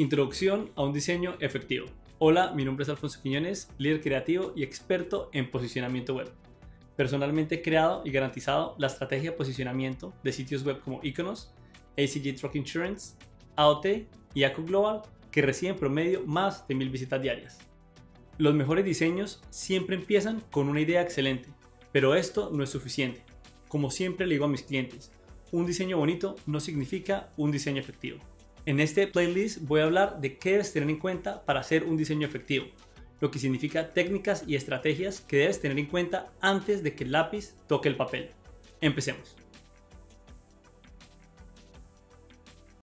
Introducción a un diseño efectivo. Hola, mi nombre es Alfonso Quiñones, líder creativo y experto en posicionamiento web. Personalmente he creado y garantizado la estrategia de posicionamiento de sitios web como Ikkonos, ACG Truck Insurance, AOT y ACO Global, que reciben promedio más de 1000 visitas diarias. Los mejores diseños siempre empiezan con una idea excelente, pero esto no es suficiente. Como siempre le digo a mis clientes, un diseño bonito no significa un diseño efectivo. En este playlist voy a hablar de qué debes tener en cuenta para hacer un diseño efectivo, lo que significa técnicas y estrategias que debes tener en cuenta antes de que el lápiz toque el papel. Empecemos.